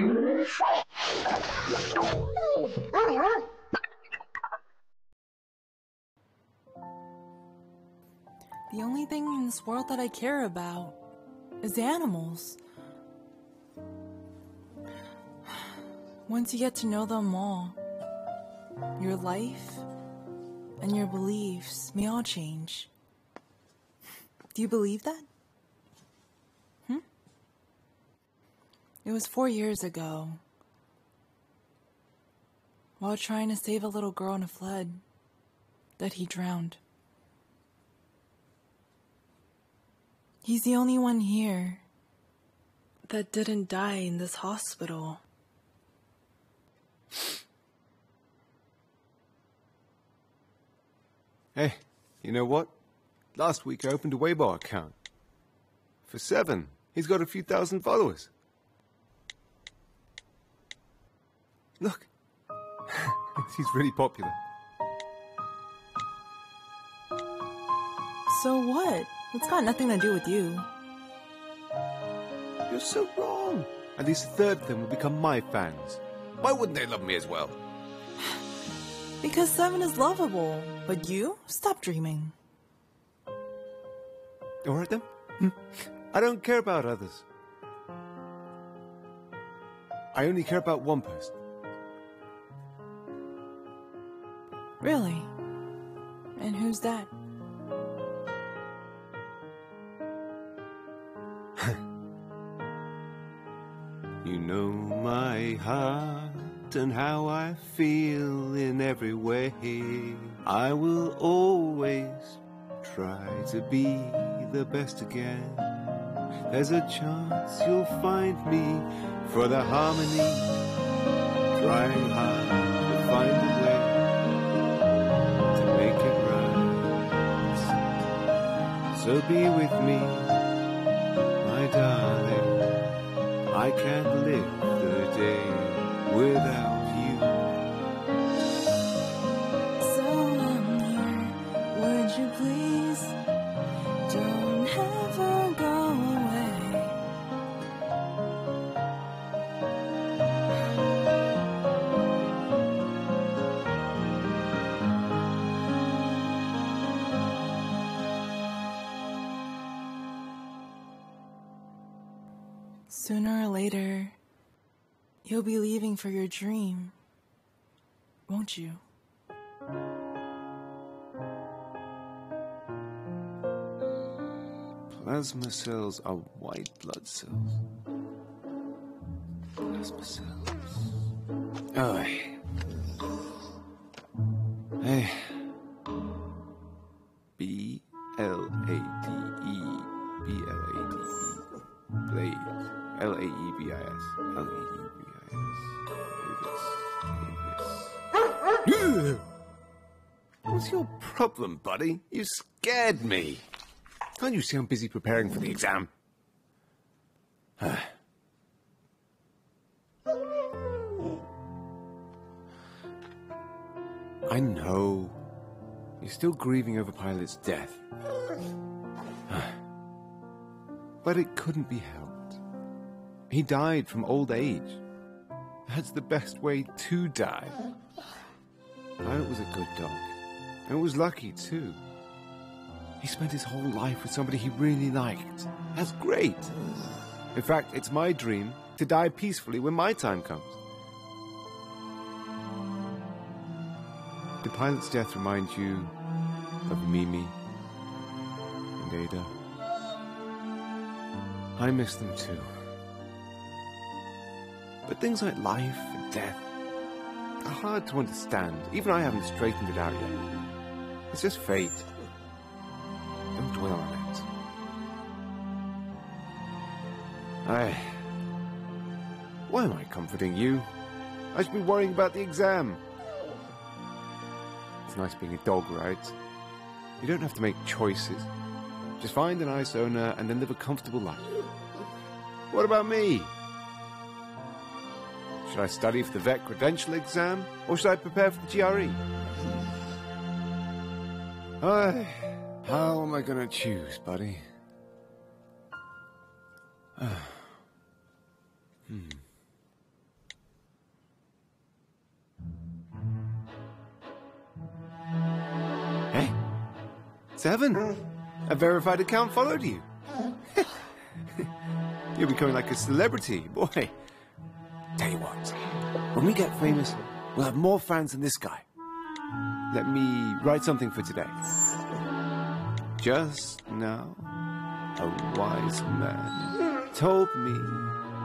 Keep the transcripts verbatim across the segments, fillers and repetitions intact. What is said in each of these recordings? The only thing in this world that I care about is animals. Once you get to know them all, your life and your beliefs may all change. Do you believe that? Hmm? It was four years ago, while trying to save a little girl in a flood, that he drowned. He's the only one here that didn't die in this hospital. Hey, you know what? Last week I opened a Weibo account. For seven, he's got a few thousand followers. Look, he's really popular. So what? It's got nothing to do with you. You're so wrong. At least a third of them will become my fans. Why wouldn't they love me as well? Because Seven is lovable, but you? Stop dreaming. Alright then. I don't care about others. I only care about one person. Really? And who's that? You know my heart and how I feel in every way. I will always try to be the best again. There's a chance you'll find me for the harmony. Trying hard to find a way to make it right. So be with me, my darling. I can't live the day without you. So I'm here, would you please? Don't ever go away. Sooner or later, you'll be leaving for your dream, won't you? Plasma cells are white blood cells. Plasma cells. Oh, hey. Hey. B L A D E. B L A D E. Blade. L A E B I S. L A E B I S. What's your problem, buddy? You scared me. Can't you see I'm busy preparing for the exam? I know. You're still grieving over Pilot's death. But it couldn't be helped. He died from old age. That's the best way to die. Pilot was a good dog. And was lucky, too. He spent his whole life with somebody he really liked. That's great. In fact, it's my dream to die peacefully when my time comes. Did Pilot's death remind you of Mimi and Ada? I miss them, too. But things like life and death are hard to understand. Even I haven't straightened it out yet. It's just fate. Don't dwell on it. I... Why am I comforting you? I should be worrying about the exam. It's nice being a dog, right? You don't have to make choices. Just find a nice owner and then live a comfortable life. What about me? Should I study for the vet credential exam, or should I prepare for the G R E? Uh, how am I gonna choose, buddy? Uh, hmm. Seven. A verified account followed you. You're becoming like a celebrity, boy. Tell you what, when we get famous, we'll have more fans than this guy. Let me write something for today. Just now, a wise man told me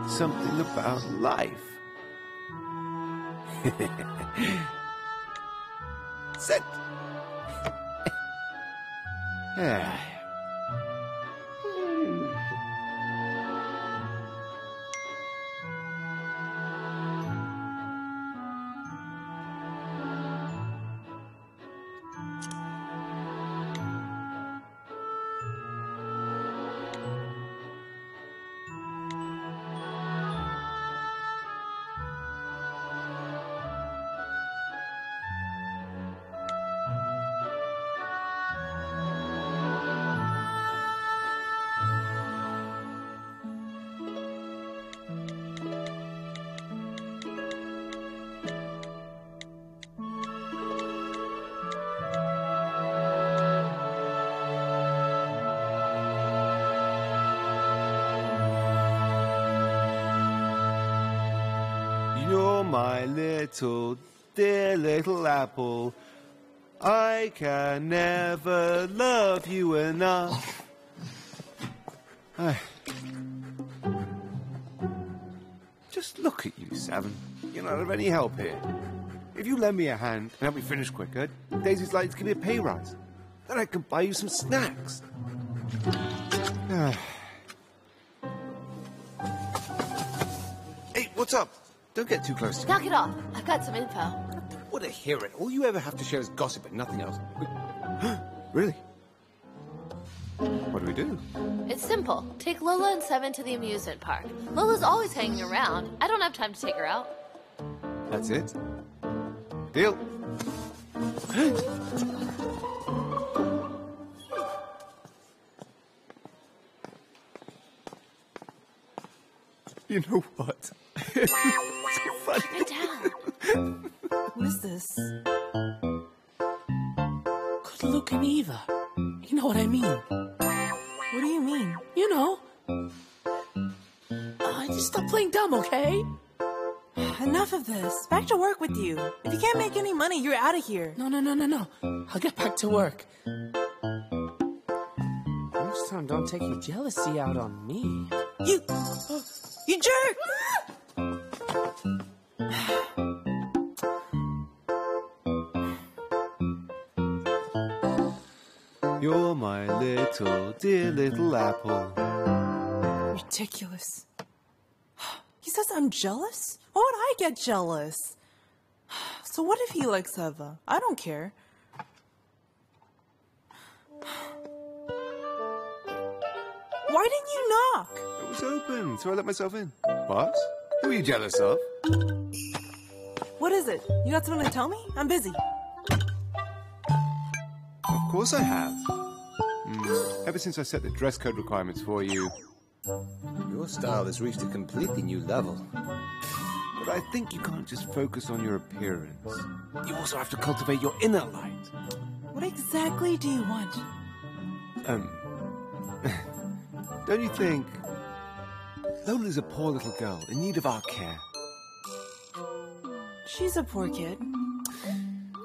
something about life. Set. My little, dear little apple, I can never love you enough. I... Just look at you, Seven. You're not of any help here. If you lend me a hand and help me finish quicker, Daisy's likely to give me a pay rise. Then I can buy you some snacks. Hey, what's up? Don't get too close to me. Knock it off. I've got some info. What a hearing. All you ever have to share is gossip and nothing else. Really? What do we do? It's simple. Take Lola and Seven to the amusement park. Lola's always hanging around. I don't have time to take her out. That's it? Deal. You know what? It's so funny. Get down. What is this? Good looking Eva. You know what I mean? What do you mean? You know. Uh, just stop playing dumb, okay? Enough of this. Back to work with you. If you can't make any money, you're out of here. No, no, no, no, no. I'll get back to work. Next time, don't take your jealousy out on me. You... Uh, you jerk! You're my little, dear little apple. Ridiculous. He says I'm jealous? Why would I get jealous? So what if he likes Eva? I don't care. Why didn't you knock? It was open, so I let myself in. What? Who are you jealous of? What is it? You got something to tell me? I'm busy. Of course I have. Mm. Ever since I set the dress code requirements for you... Your style has reached a completely new level. But I think you can't just focus on your appearance. You also have to cultivate your inner light. What exactly do you want? Um... Don't you think... Lola's a poor little girl in need of our care. She's a poor kid.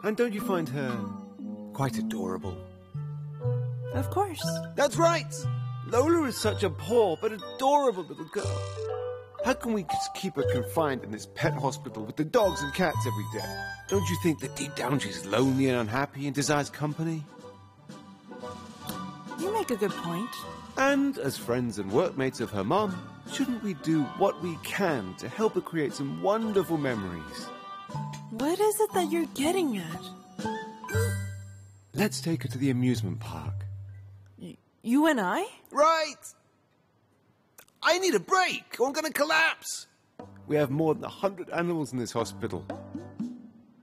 And don't you find her quite adorable? Of course. That's right! Lola is such a poor but adorable little girl. How can we just keep her confined in this pet hospital with the dogs and cats every day? Don't you think that deep down she's lonely and unhappy and desires company? You make a good point. And as friends and workmates of her mom, shouldn't we do what we can to help her create some wonderful memories? What is it that you're getting at? Let's take her to the amusement park. Y- you and I? Right! I need a break! I'm gonna collapse! We have more than a hundred animals in this hospital.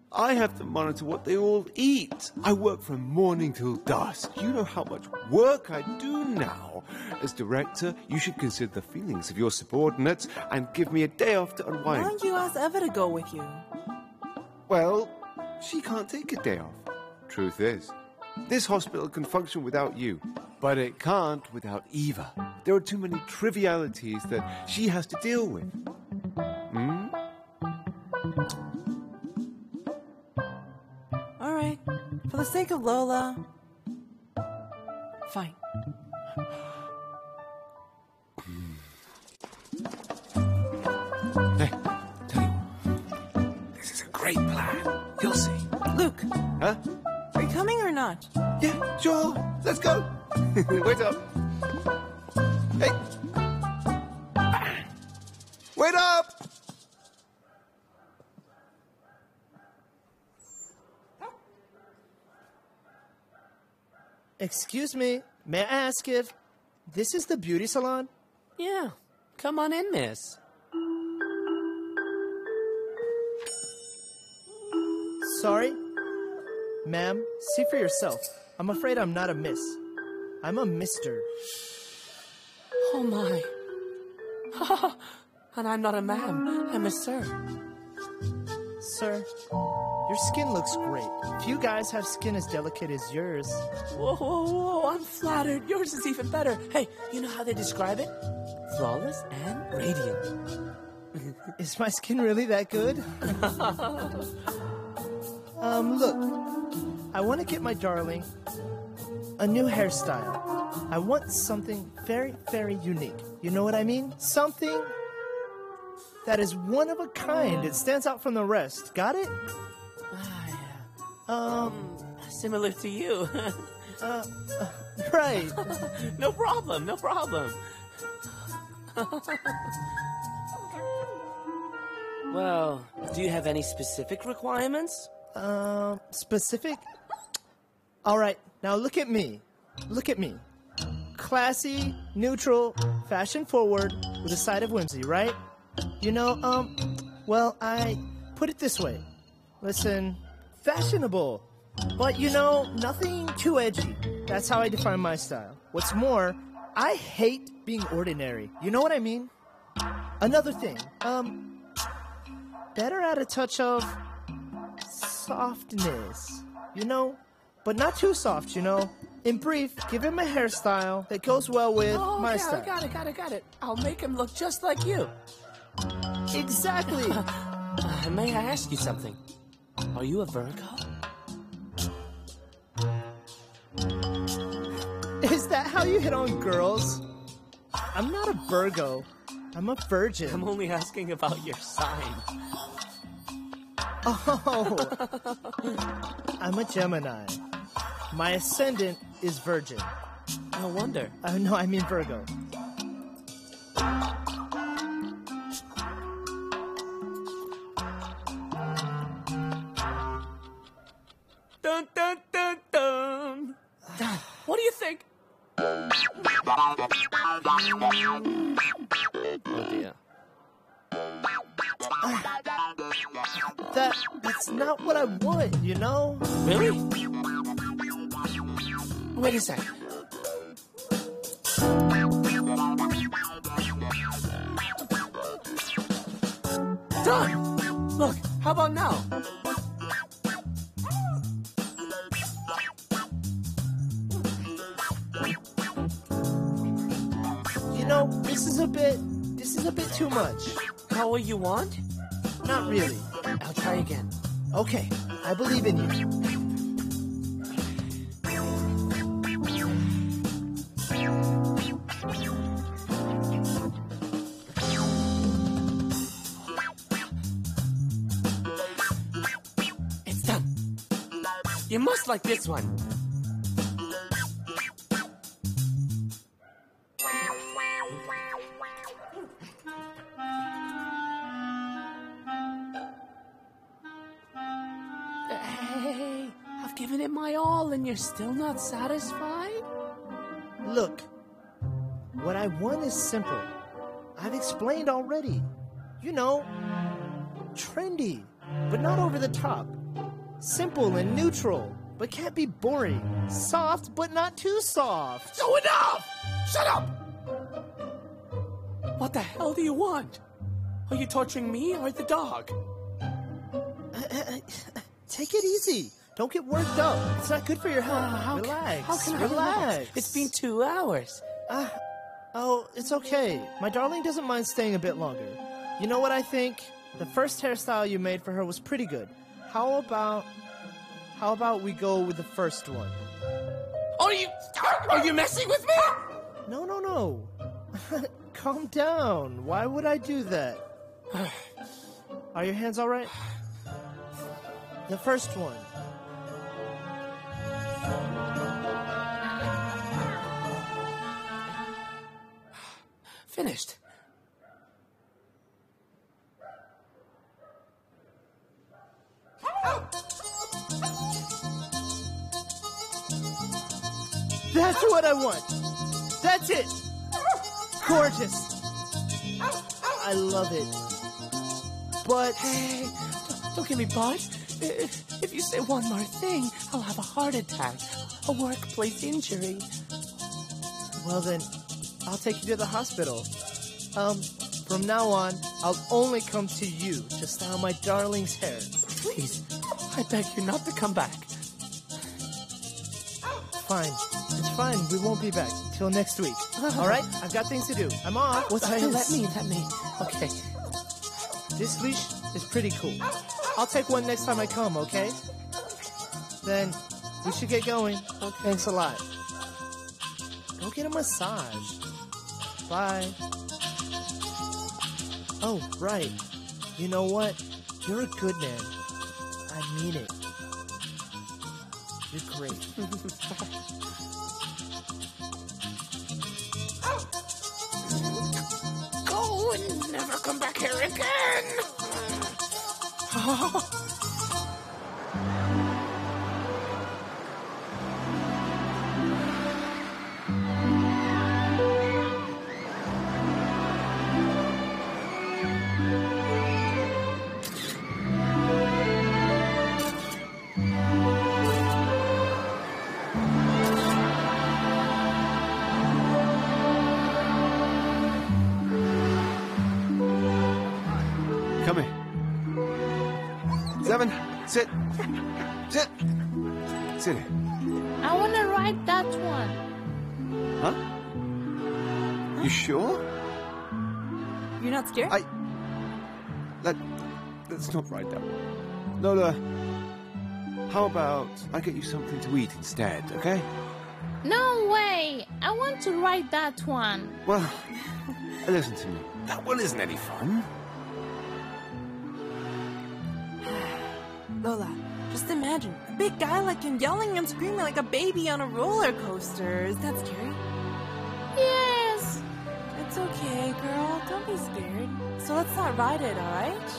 I have to monitor what they all eat. I work from morning till dusk. You know how much work I do now. As director, you should consider the feelings of your subordinates and give me a day off to unwind. Why don't you ask Eva to go with you? Well, she can't take a day off. Truth is, This hospital can function without you, but it can't without Eva. There are too many trivialities that she has to deal with. Hmm? All right. For the sake of Lola... Fine. Hey, tell you, this is a great plan. You'll see. Luke. Huh? Are you coming or not? Yeah, sure. Let's go. Wait up. Hey. Wait up! Excuse me, may I ask if this is the beauty salon? Yeah. Come on in, miss. Sorry? Ma'am, see for yourself. I'm afraid I'm not a miss. I'm a mister. Oh, my. And I'm not a ma'am. I'm a sir. Sir, your skin looks great. Few guys have skin as delicate as yours. Whoa, whoa, whoa. I'm flattered. Yours is even better. Hey, you know how they describe it? Flawless and radiant. Is my skin really that good? Um, look, I want to get my darling a new hairstyle. I want something very, very unique. You know what I mean? Something that is one of a kind. It stands out from the rest. Got it? Ah, yeah. Um, um similar to you. uh, uh, right. No problem, no problem. Well, do you have any specific requirements? Um, uh, specific? All right, now look at me. Look at me. Classy, neutral, fashion-forward, with a side of whimsy, right? You know, um, well, I put it this way. Listen, fashionable. But, you know, nothing too edgy. That's how I define my style. What's more, I hate being ordinary. You know what I mean? Another thing, um, better add a touch of... softness, you know, but not too soft, you know. In brief, give him a hairstyle that goes well with oh, my yeah, style. I got it, got it, got it. I'll make him look just like you. Exactly. uh, may I ask you something? Are you a Virgo? Is that how you hit on girls? I'm not a Virgo. I'm a virgin. I'm only asking about your sign. Oh, I'm a Gemini. My ascendant is Virgin. No wonder. Uh, no, I mean Virgo. Dun, dun, dun, dun. What do you think? Oh, dear. Uh, that, that's not what I want, you know? Really? Wait a sec. Done! Look, how about now? You know, this is a bit, this is a bit too much. How what you want? Not really. I'll try again. Okay, I believe in you. It's done. You must like this one. You're still not satisfied? Look, what I want is simple. I've explained already. You know, trendy, but not over the top. Simple and neutral, but can't be boring. Soft, but not too soft. So enough! Shut up! What the hell do you want? Are you torturing me or the dog? Uh, uh, uh, take it easy. Don't get worked up. It's not good for your health. How, how relax. How can I relax? relax? It's been two hours. Uh, oh, it's okay. My darling doesn't mind staying a bit longer. You know what I think? The first hairstyle you made for her was pretty good. How about... How about we go with the first one? Are you... Are you messing with me? No, no, no. Calm down. Why would I do that? Are your hands all right? The first one. Finished. That's what I want. That's it. Gorgeous. I love it. But hey, don't, don't get me buzzed. If, if you say one more thing, I'll have a heart attack, a workplace injury. Well then, I'll take you to the hospital. Um, from now on, I'll only come to you to style my darling's hair. Please, I beg you not to come back. Fine. It's fine. We won't be back till next week. All right? I've got things to do. I'm off. What's this? Let me, let me. Okay. This leash is pretty cool. I'll take one next time I come, okay? Then we should get going. Okay. Thanks a lot. Go get a massage. Bye. Oh, right. You know what? You're a good man. I mean it. You're great. Go and never come back here again. Sit. Sit. Sit. I want to ride that one. Huh? huh? You sure? You're not scared? I... Let... Let's not ride that one. Lola, how about I get you something to eat instead, okay? No way. I want to ride that one. Well, listen to me. That one isn't any fun. Lola, just imagine a big guy like him yelling and screaming like a baby on a roller coaster. Is that scary? Yes. It's okay, girl. Don't be scared. So let's not ride it, all right?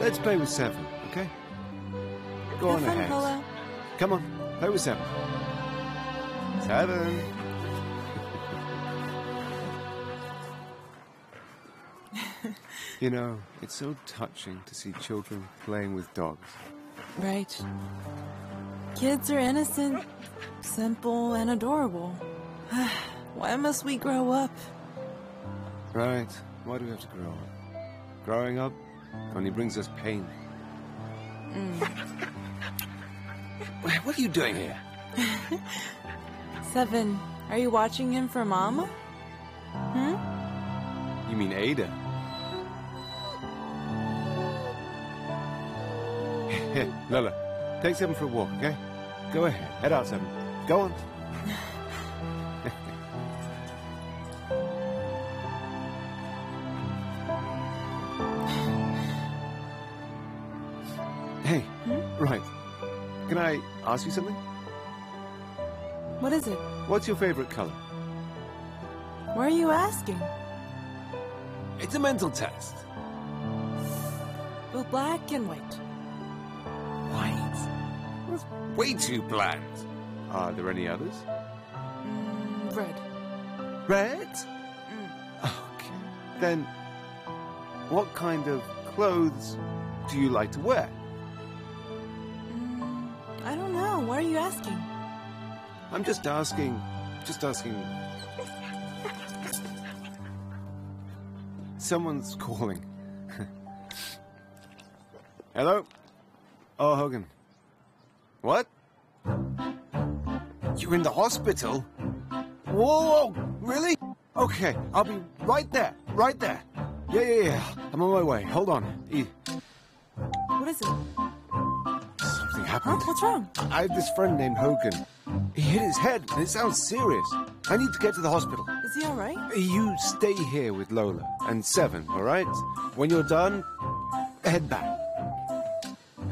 Let's play with seven, okay? Go Have on fun, ahead. Lola. Come on, play with seven. Seven. You know, it's so touching to see children playing with dogs. Right. Kids are innocent, simple, and adorable. Why must we grow up? Right. Why do we have to grow up? Growing up only brings us pain. Mm. What are you doing here? Seven, are you watching him for Mama? Hmm? You mean Ada? Here, Lola, take Seven for a walk, okay? Go ahead, head out, Seven. Go on. Hey, hmm? Right. Can I ask you something? What is it? What's your favorite color? Why are you asking? It's a mental test. Well, black and white. That's way too bland. Are there any others? Mm, red. Red? Mm. Okay. Then, what kind of clothes do you like to wear? Mm, I don't know. Why are you asking? I'm just asking. Just asking. Someone's calling. Hello? Oh, Hogan. What? You're in the hospital? Whoa, really? Okay, I'll be right there, right there. Yeah, yeah, yeah. I'm on my way. Hold on. E what is it? Something happened. What? What's wrong? I have this friend named Hogan. He hit his head, and it sounds serious. I need to get to the hospital. Is he all right? You stay here with Lola and Seven, all right? When you're done, head back.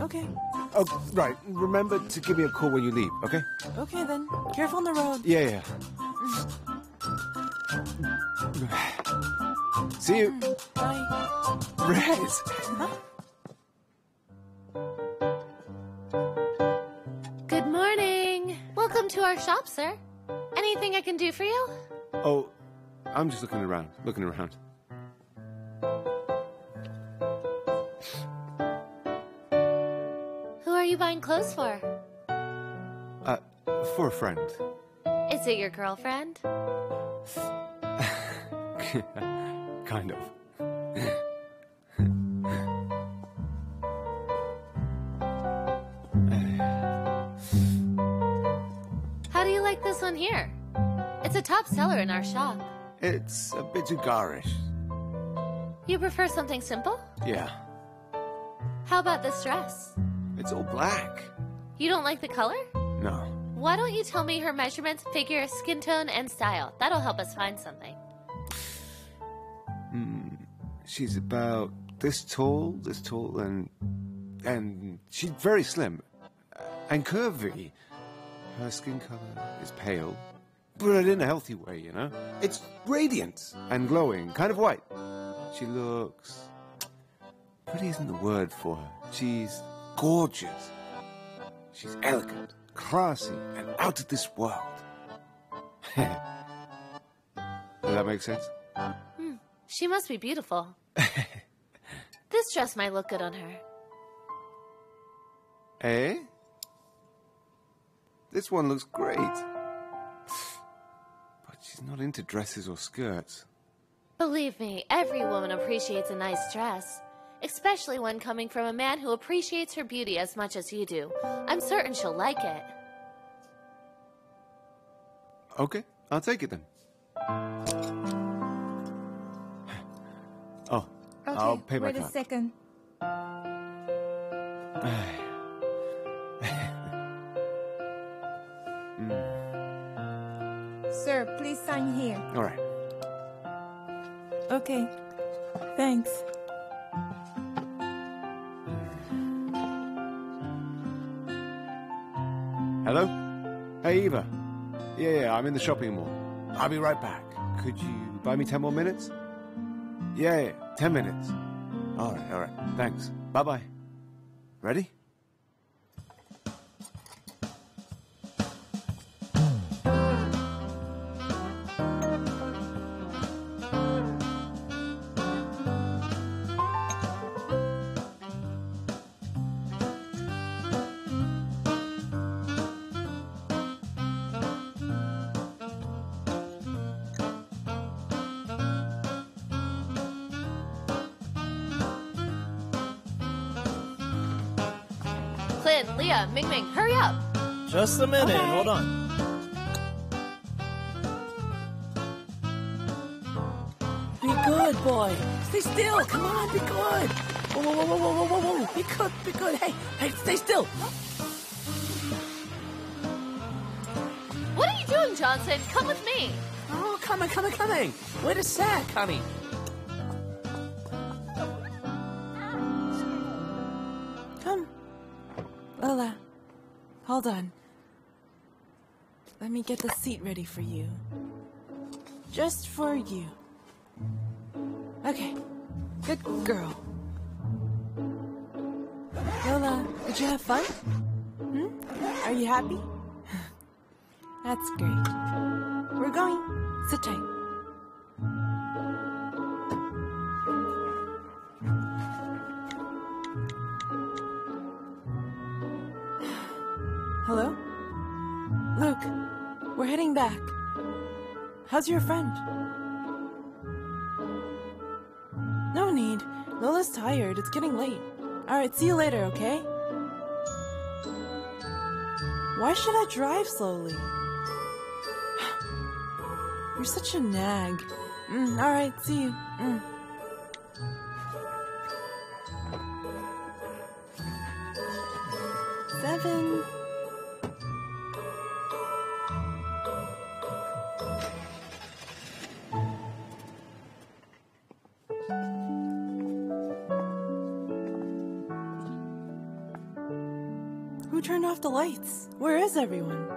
Okay. Oh, right. Remember to give me a call when you leave, okay? Okay, then. Careful on the road. Yeah, yeah. See you. Bye. Riz! Huh? Good morning. Welcome to our shop, sir. Anything I can do for you? Oh, I'm just looking around, looking around. Who are you buying clothes for? Uh, for a friend. Is it your girlfriend? Kind of. How do you like this one here? It's a top seller in our shop. It's a bit too garish. You prefer something simple? Yeah. How about this dress? It's all black. You don't like the color? No. Why don't you tell me her measurements, figure, skin tone, and style? That'll help us find something. Hmm. She's about this tall, this tall, and... and she's very slim. And curvy. Her skin color is pale. But in a healthy way, you know? It's radiant and glowing, kind of white. She looks... pretty isn't the word for her. She's... gorgeous. She's elegant, classy, and out of this world. Does that make sense? Mm, she must be beautiful. This dress might look good on her. Eh? This one looks great. But she's not into dresses or skirts. Believe me, every woman appreciates a nice dress. Especially one coming from a man who appreciates her beauty as much as you do. I'm certain she'll like it. Okay, I'll take it then. Oh, okay, I'll pay my card. Wait a second. mm. Sir, please sign here. All right. Okay, thanks. Hello? Hey, Eva. Yeah, yeah, I'm in the shopping mall. I'll be right back. Could you buy me ten more minutes? Yeah, yeah, ten minutes. All right, all right. Thanks. Bye-bye. Ready? Flynn, Leah, Ming-Ming, hurry up! Just a minute, okay. Hold on. Be good, boy. Stay still, come on, be good. Whoa, whoa, whoa, whoa, whoa, whoa, whoa. Be good, be good. Hey, hey, stay still. What are you doing, Johnson? Come with me. Oh, coming, coming, coming. Wait a sec, honey. Hold on. Let me get the seat ready for you. Just for you. Okay. Good girl. Lola, did you have fun? Hmm? Are you happy? That's great. We're going. Sit tight. Hello? Luke, we're heading back. How's your friend? No need. Lola's tired. It's getting late. All right, see you later, okay? Why should I drive slowly? You're such a nag. Mm, all right, see you. Mm. Seven. Who turned off the lights? Where is everyone?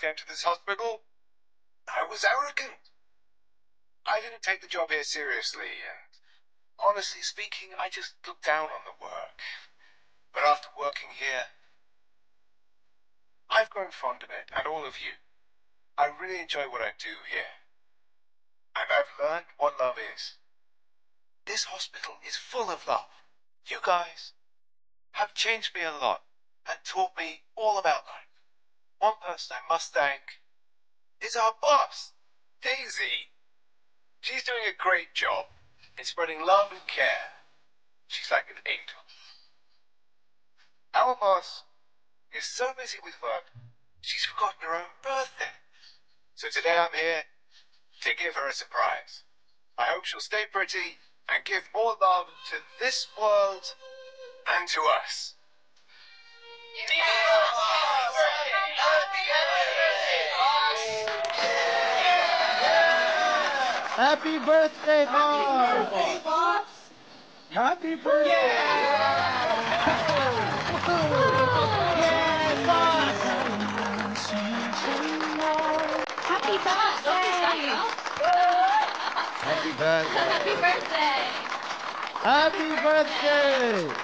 Came to this hospital, I was arrogant. I didn't take the job here seriously, and honestly speaking, I just looked down on the work. But after working here, I've grown fond of it, and all of you. I really enjoy what I do here, and I've learned what love is. This hospital is full of love. You guys have changed me a lot and taught me all about life. One person I must thank is our boss, Daisy. She's doing a great job in spreading love and care. She's like an angel. Our boss is so busy with work, she's forgotten her own birthday. So today I'm here to give her a surprise. I hope she'll stay pretty and give more love to this world and to us. Yeah. Happy birthday, Bob! Happy, Bob. Happy birthday! Yeah, yeah Bob! Happy birthday! Happy birthday! Happy birthday! Happy birthday!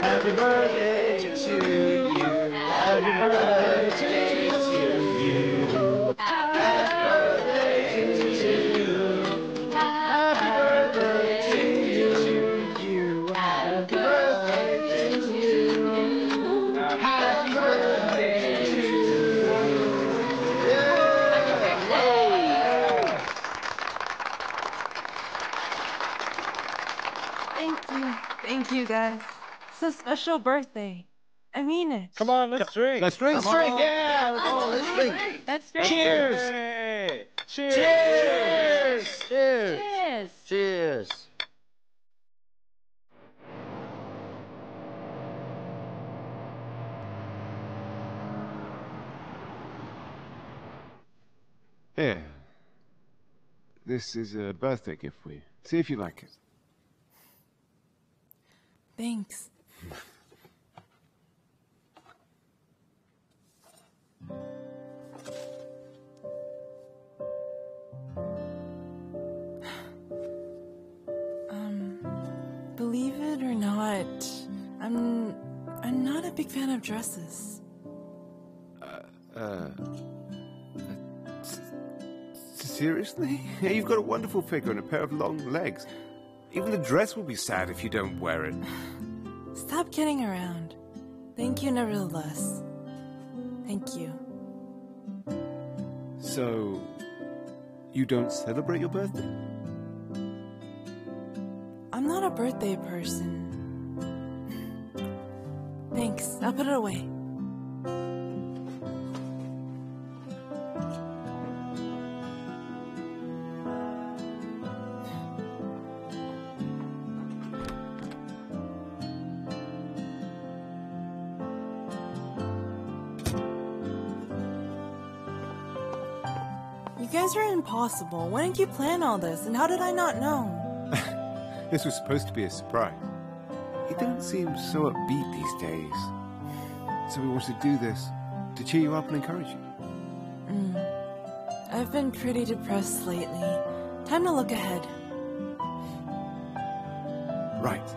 Happy birthday to you! Happy birthday to you! Thank you guys. It's a special birthday. I mean it. Come on, let's drink. Let's drink. Let's drink. Yeah, let's, oh, let's drink. Let's drink. Cheers. Hey. Cheers. Cheers. Cheers. Cheers. Cheers. Cheers. Here. This is a birthday gift for you. See if you like it. Thanks. um, believe it or not, I'm I'm not a big fan of dresses. Uh, uh seriously? Yeah, you've got a wonderful figure and a pair of long legs. Even the dress will be sad if you don't wear it. Stop kidding around. Thank you nevertheless. Thank you. So, you don't celebrate your birthday? I'm not a birthday person. Thanks, I'll put it away. Impossible. Why didn't you plan all this, and how did I not know? This was supposed to be a surprise. You don't seem so upbeat these days. So we wanted to do this to cheer you up and encourage you. Mm. I've been pretty depressed lately. Time to look ahead. Right.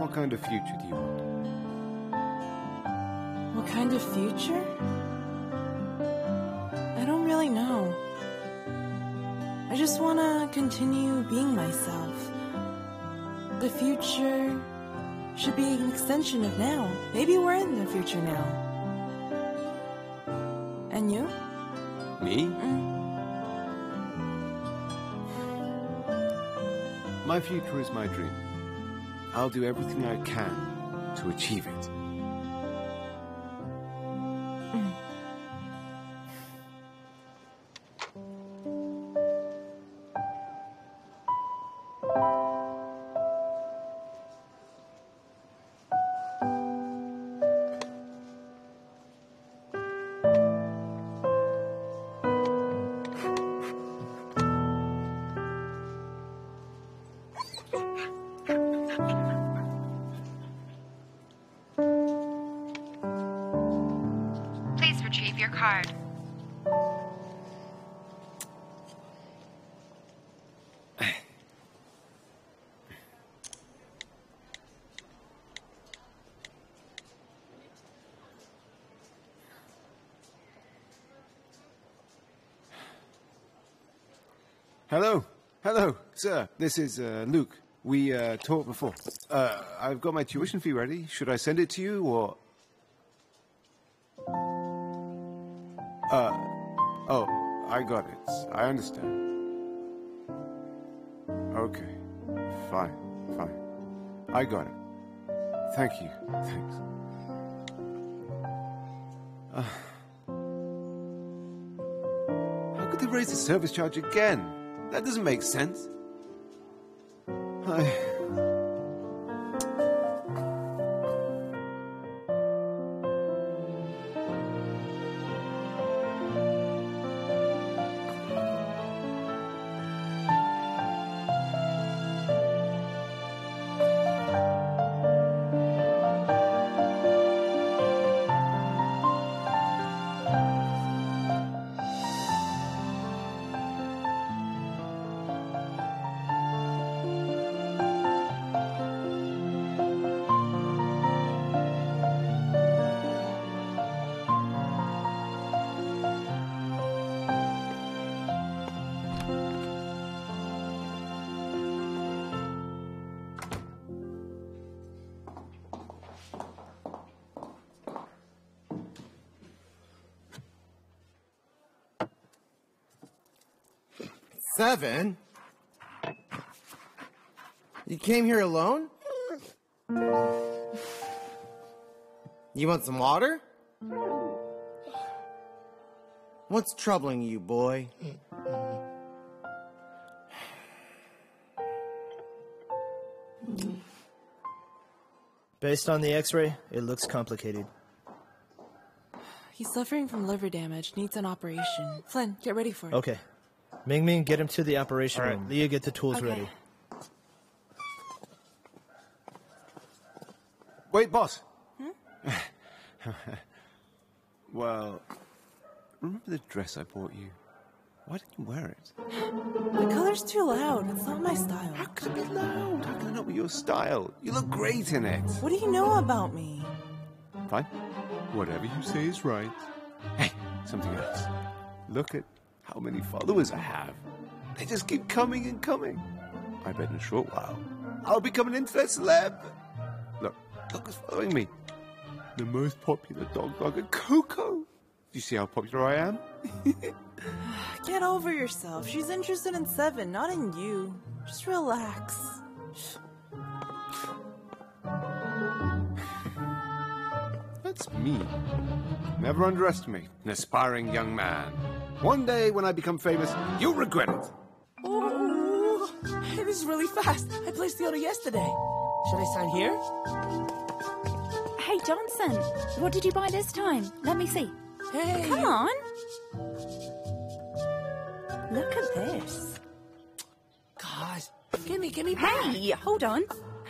What kind of future do you want? What kind of future? I don't really know. I just want to continue being myself. The future should be an extension of now. Maybe we're in the future now. And you? Me? Mm. My future is my dream. I'll do everything I can to achieve it. Mm. Hello, hello, sir. This is uh, Luke. We uh, talked before. Uh, I've got my tuition fee ready. Should I send it to you or? Uh, oh, I got it. I understand. Okay, fine, fine. I got it. Thank you. Thanks. Uh, how could they raise the service charge again? That doesn't make sense. I... Seven? You came here alone? You want some water? What's troubling you, boy? Based on the x-ray, it looks complicated. He's suffering from liver damage, needs an operation. Flynn, get ready for it. Okay. Ming-Ming, get him to the operation room. Leah, get the tools okay. ready. Wait, boss. Hmm? Well, remember the dress I bought you? Why didn't you wear it? The color's too loud. It's not my style. How could it be loud? How could it not be your style? You look great in it. What do you know about me? Fine. Whatever you say is right. Hey, something else. Look at... how many followers I have. They just keep coming and coming. I bet in a short while, I'll become an internet celeb. Look, look who's following me. The most popular dog blogger, Coco. Do you see how popular I am? Get over yourself. She's interested in Seven, not in you. Just relax. That's me. Never underestimate an aspiring young man. One day, when I become famous, you'll regret it. Oh, it is really fast. I placed the order yesterday. Should I sign here? Hey, Johnson, what did you buy this time? Let me see. Hey. Come on. Look at this. God. Gimme, gimme back. Hey, hold on.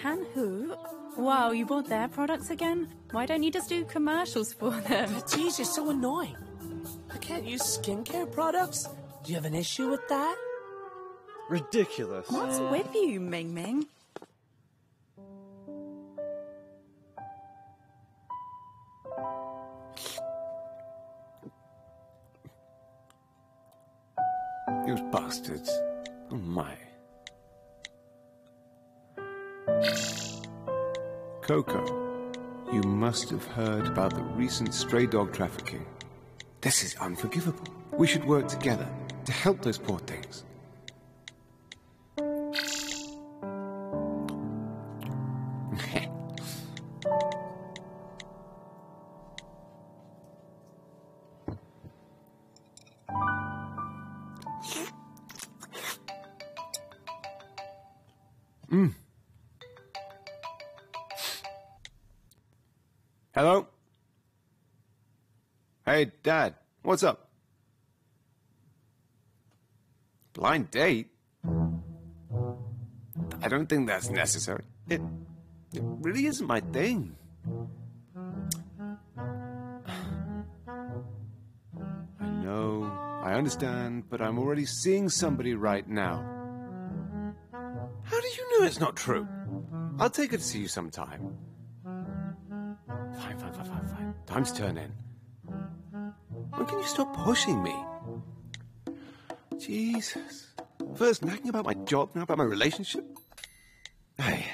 Han who? Wow, you bought their products again? Why don't you just do commercials for them? Jeez, you're so annoying. I can't use skincare products? Do you have an issue with that? Ridiculous. What's with you, Ming-Ming? You bastards. Oh my. Coco, you must have heard about the recent stray dog trafficking. This is unforgivable. We should work together to help those poor things. Mm. Hello? Hey, Dad, what's up? Blind date? I don't think that's necessary. It, it really isn't my thing. I know, I understand, but I'm already seeing somebody right now. How do you know it's not true? I'll take her to see you sometime. Fine, fine, fine, fine, fine. Time's turning. When can you stop pushing me? Jesus. First nagging about my job, now about my relationship. Hey.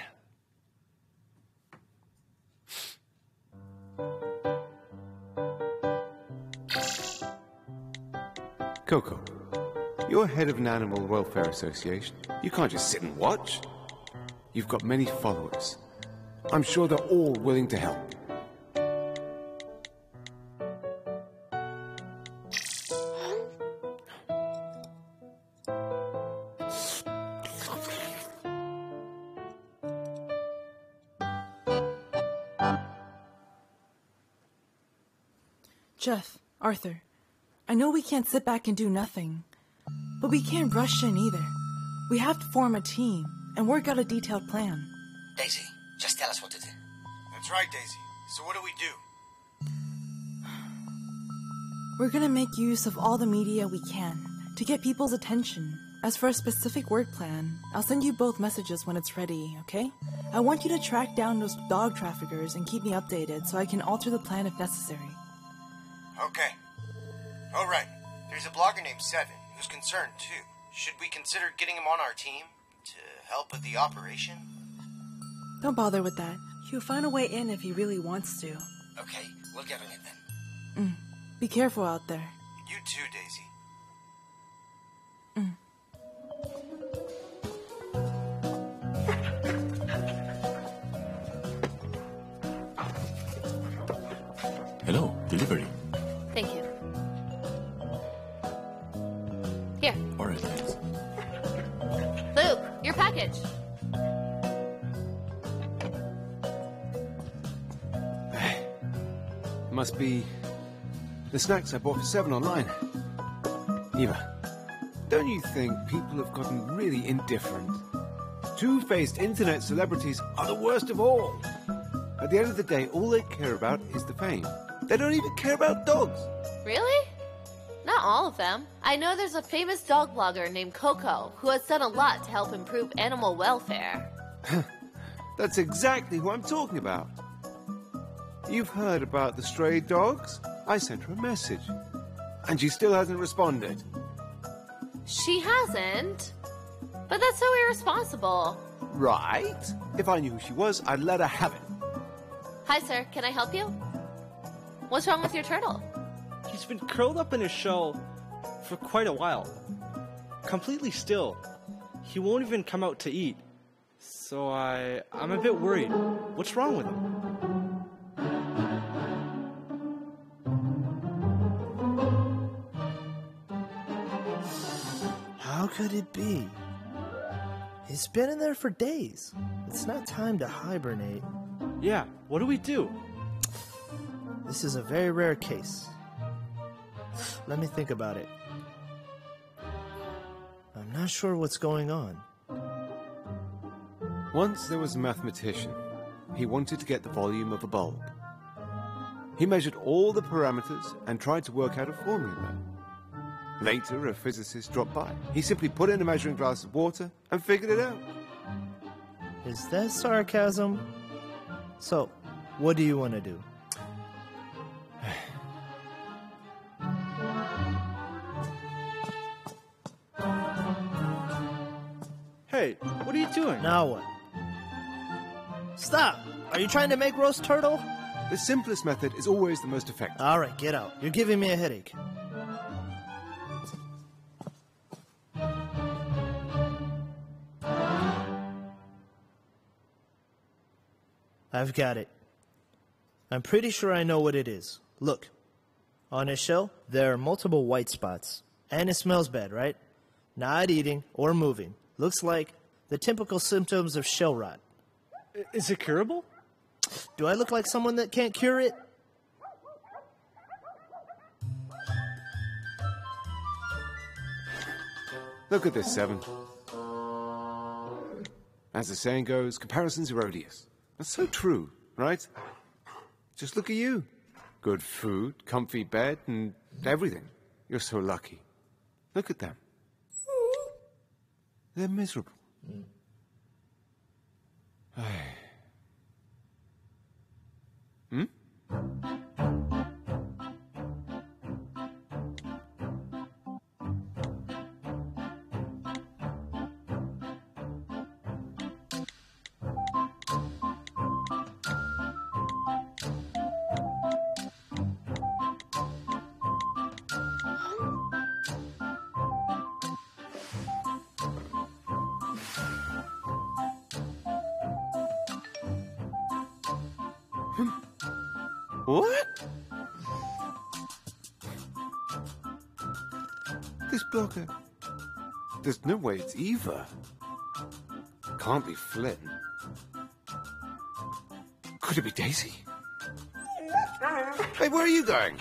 Coco, you're head of an animal welfare association. You can't just sit and watch. You've got many followers. I'm sure they're all willing to help. Jeff, Arthur, I know we can't sit back and do nothing, but we can't rush in either. We have to form a team and work out a detailed plan. Daisy, just tell us what to do. That's right, Daisy. So what do we do? We're gonna make use of all the media we can to get people's attention. As for a specific work plan, I'll send you both messages when it's ready, okay? I want you to track down those dog traffickers and keep me updated so I can alter the plan if necessary. Okay. All right. There's a blogger named Seven who's concerned too. Should we consider getting him on our team to help with the operation? Don't bother with that. He'll find a way in if he really wants to. Okay, we'll get on it then. Mm. Be careful out there. You too, Daisy. Mm. Hello, delivery. Thank you. Here. All right, thanks. Luke, your package. Must be the snacks I bought for Seven online. Eva, don't you think people have gotten really indifferent? Two-faced internet celebrities are the worst of all. At the end of the day, all they care about is the fame. They don't even care about dogs. Really? Not all of them. I know there's a famous dog blogger named Coco who has done a lot to help improve animal welfare. That's exactly what I'm talking about. You've heard about the stray dogs? I sent her a message, and she still hasn't responded. She hasn't? But that's so irresponsible. Right? If I knew who she was, I'd let her have it. Hi, sir. Can I help you? What's wrong with your turtle? He's been curled up in his shell for quite a while. Completely still. He won't even come out to eat. So I... I'm a bit worried. What's wrong with him? How could it be? He's been in there for days. It's not time to hibernate. Yeah, what do we do? This is a very rare case. Let me think about it. I'm not sure what's going on. Once there was a mathematician he wanted to get the volume of a bulb. He measured all the parameters and tried to work out a formula. Later, a physicist dropped by. He simply put in a measuring glass of water and figured it out. Is that sarcasm? So, what do you want to do? Hey, what are you doing? Now what? Stop! Are you trying to make roast turtle? The simplest method is always the most effective. All right, get out. You're giving me a headache. I've got it. I'm pretty sure I know what it is. Look, on his shell, there are multiple white spots. And it smells bad, right? Not eating or moving. Looks like the typical symptoms of shell rot. Is it curable? Do I look like someone that can't cure it? Look at this, Seven. As the saying goes, comparison's erroneous. That's so true, right? Just look at you. Good food, comfy bed, and everything. You're so lucky. Look at them. They're miserable. Mm. Hmm? What? This blocker. There's no way it's Eva. Can't be Flynn. Could it be Daisy? Hey, where are you going?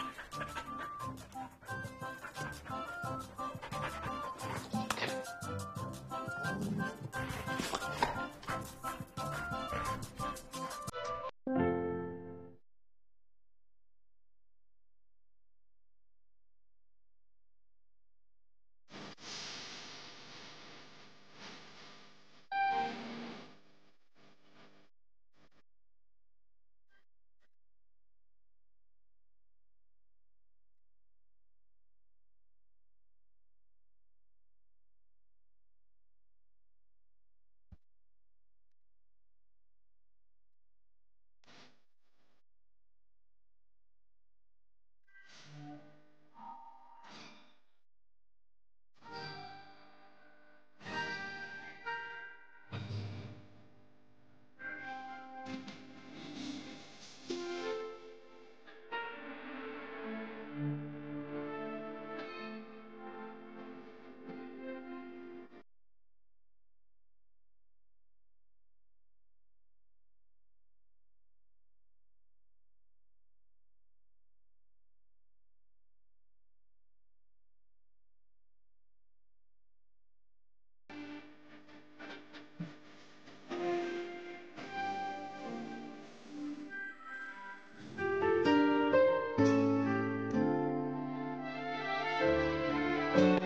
Thank you.